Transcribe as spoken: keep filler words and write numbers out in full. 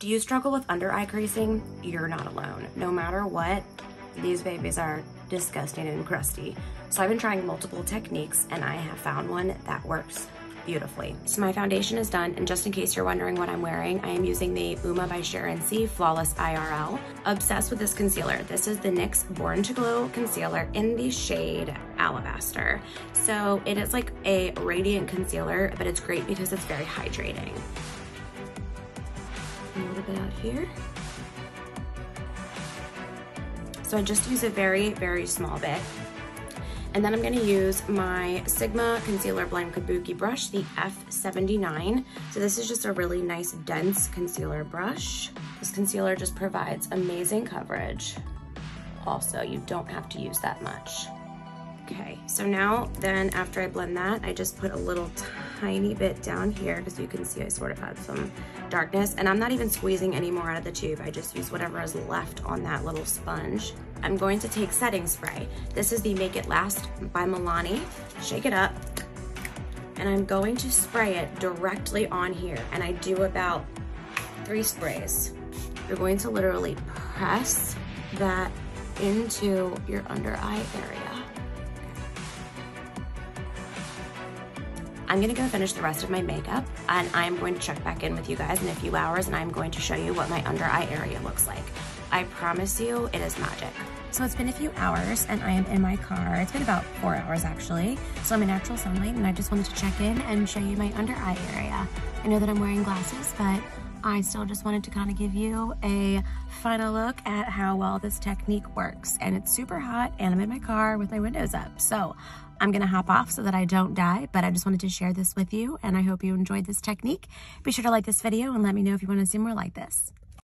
Do you struggle with under-eye creasing? You're not alone. No matter what, these babies are disgusting and crusty. So I've been trying multiple techniques and I have found one that works beautifully. So my foundation is done, and just in case you're wondering what I'm wearing, I am using the Uoma by Sharon C. Flawless I R L. Obsessed with this concealer. This is the N Y X Born to Glow concealer in the shade Alabaster. So it is like a radiant concealer, but it's great because it's very hydrating. A little bit out here. So I just use a very, very small bit. And then I'm gonna use my Sigma Concealer Blend Kabuki brush, the F seventy-nine. So this is just a really nice, dense concealer brush. This concealer just provides amazing coverage. Also, you don't have to use that much. Okay, so now then after I blend that, I just put a little tiny bit down here because you can see I sort of had some darkness, and I'm not even squeezing any more out of the tube. I just use whatever is left on that little sponge. I'm going to take setting spray. This is the Make It Last by Milani. Shake it up, and I'm going to spray it directly on here, and I do about three sprays. You're going to literally press that into your under eye area. I'm gonna go finish the rest of my makeup, and I'm going to check back in with you guys in a few hours, and I'm going to show you what my under eye area looks like. I promise you, it is magic. So it's been a few hours and I am in my car. It's been about four hours actually. So I'm in natural sunlight, and I just wanted to check in and show you my under eye area. I know that I'm wearing glasses, but I still just wanted to kind of give you a final look at how well this technique works. And it's super hot, and I'm in my car with my windows up. So I'm gonna hop off so that I don't die, but I just wanted to share this with you, and I hope you enjoyed this technique. Be sure to like this video and let me know if you wanna see more like this.